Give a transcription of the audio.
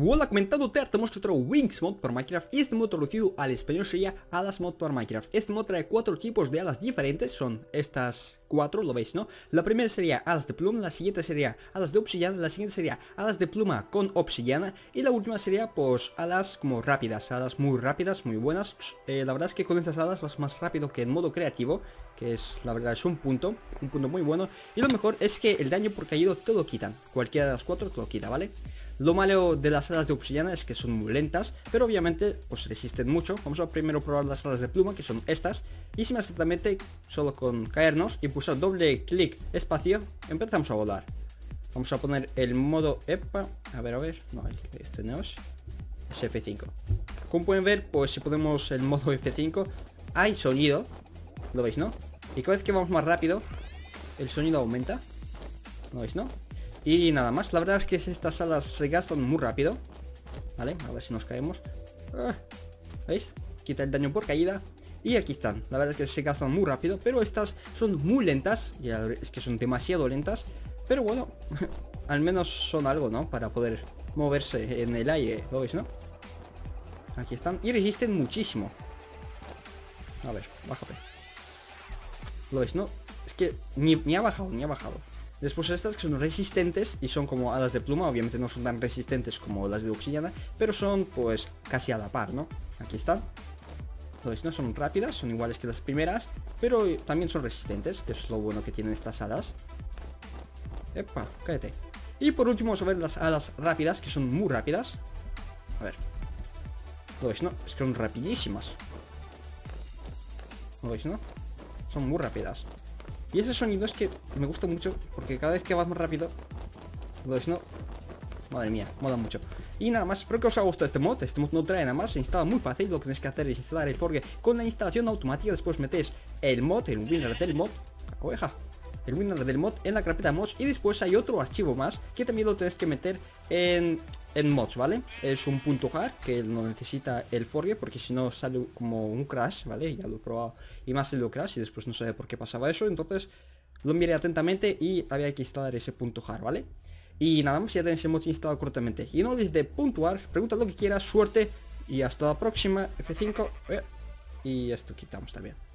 Hola comentando, te hartamos que otro Wings Mod por Minecraft. Y este mod traducido al español sería Alas Mod por Minecraft. Este mod trae 4 tipos de alas diferentes. Son estas 4, lo veis, ¿no? La primera sería alas de pluma, la siguiente sería alas de obsidiana, la siguiente sería alas de pluma con obsidiana, y la última sería pues alas como rápidas, alas muy rápidas, muy buenas. La verdad es que con estas alas vas más rápido que en modo creativo, que es, la verdad, es un punto muy bueno. Y lo mejor es que el daño por caído te lo quitan, cualquiera de las 4 te lo quita, ¿vale? Lo malo de las alas de obsidiana es que son muy lentas, pero obviamente pues resisten mucho. Vamos a primero probar las alas de pluma, que son estas, y si más exactamente, solo con caernos y pulsar doble clic espacio, empezamos a volar. Vamos a poner el modo epa, a ver, no, este no es F5. Como pueden ver, pues si ponemos el modo F5 hay sonido, lo veis, ¿no? Y cada vez que vamos más rápido el sonido aumenta, lo veis, ¿no? Y nada más, la verdad es que estas alas se gastan muy rápido. Vale, a ver si nos caemos. ¿Veis? Quita el daño por caída. Y aquí están, la verdad es que se gastan muy rápido. Pero estas son muy lentas, ya es que son demasiado lentas. Pero bueno, al menos son algo, ¿no? Para poder moverse en el aire, ¿lo veis, no? Aquí están, y resisten muchísimo. A ver, bájate. ¿Lo veis, no? Es que ni ha bajado. Después estas que son resistentes y son como alas de pluma, obviamente no son tan resistentes como las de obsidiana, pero son pues casi a la par, ¿no? Aquí están. Entonces no son rápidas, son iguales que las primeras, pero también son resistentes, que es lo bueno que tienen estas alas. ¡Epa! Cállate. Y por último vamos a ver las alas rápidas, que son muy rápidas. A ver. ¿Lo veis, no? Es que son rapidísimas. ¿Lo veis, no? Son muy rápidas. Y ese sonido es que me gusta mucho, porque cada vez que vas más rápido, pues no, madre mía, mola mucho. Y nada más, espero que os haya gustado este mod. Este mod no trae nada más, se instala muy fácil. Lo que tenéis que hacer es instalar el forge con la instalación automática. Después metéis el mod, el WinRAR del mod, el WinRAR del mod en la carpeta mods. Y después hay otro archivo más que también lo tenéis que meter en mods, ¿vale? Es un .jar que no necesita el forge, porque si no sale como un crash, ¿vale? Ya lo he probado y más salió crash y después no sabía por qué pasaba eso. Entonces lo miré atentamente y había que instalar ese .jar, ¿vale? Y nada más, ya tenéis el mod instalado correctamente. Y no olvides de puntuar, pregunta lo que quieras, suerte y hasta la próxima. F5 y esto quitamos también.